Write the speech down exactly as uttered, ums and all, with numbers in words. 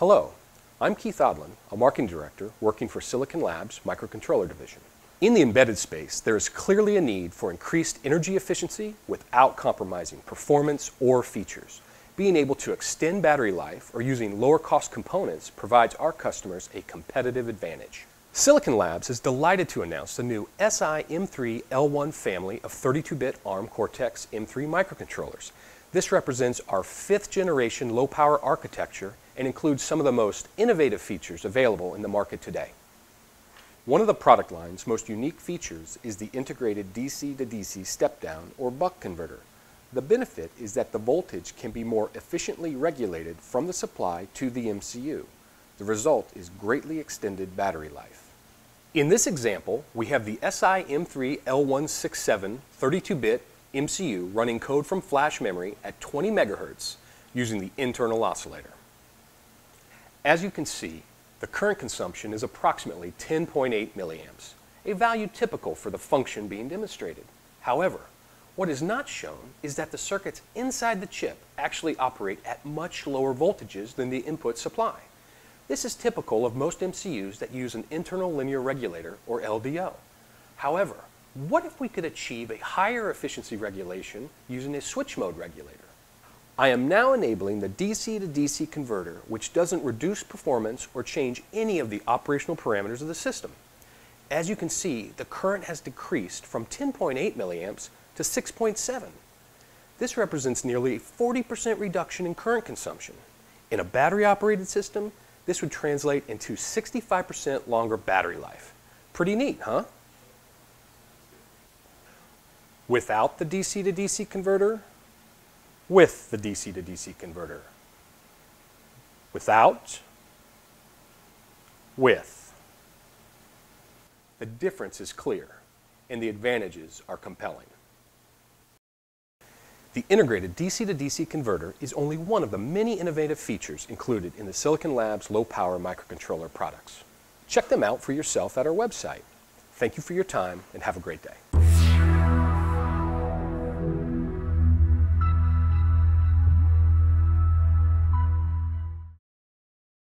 Hello, I'm Keith Odlin, a marketing director working for Silicon Labs Microcontroller Division. In the embedded space, there is clearly a need for increased energy efficiency without compromising performance or features. Being able to extend battery life or using lower cost components provides our customers a competitive advantage. Silicon Labs is delighted to announce the new S I M three L one family of thirty-two bit ARM Cortex M three microcontrollers. This represents our fifth generation low power architecture and includes some of the most innovative features available in the market today. One of the product line's most unique features is the integrated D C to D C step down or buck converter. The benefit is that the voltage can be more efficiently regulated from the supply to the M C U. The result is greatly extended battery life. In this example, we have the S I M three L one sixty-seven thirty-two bit M C U running code from flash memory at twenty megahertz using the internal oscillator. As you can see, the current consumption is approximately ten point eight milliamps, a value typical for the function being demonstrated. However, what is not shown is that the circuits inside the chip actually operate at much lower voltages than the input supply. This is typical of most M C Us that use an internal linear regulator, or L D O. However, what if we could achieve a higher efficiency regulation using a switch mode regulator? I am now enabling the D C to D C converter, which doesn't reduce performance or change any of the operational parameters of the system. As you can see, the current has decreased from ten point eight milliamps to six point seven. This represents nearly a forty percent reduction in current consumption. In a battery-operated system, this would translate into sixty-five percent longer battery life. Pretty neat, huh? Without the D C to D C converter, with the D C to D C converter, without, with. The difference is clear, and the advantages are compelling. The integrated D C to D C converter is only one of the many innovative features included in the Silicon Labs low-power microcontroller products. Check them out for yourself at our website. Thank you for your time, and have a great day.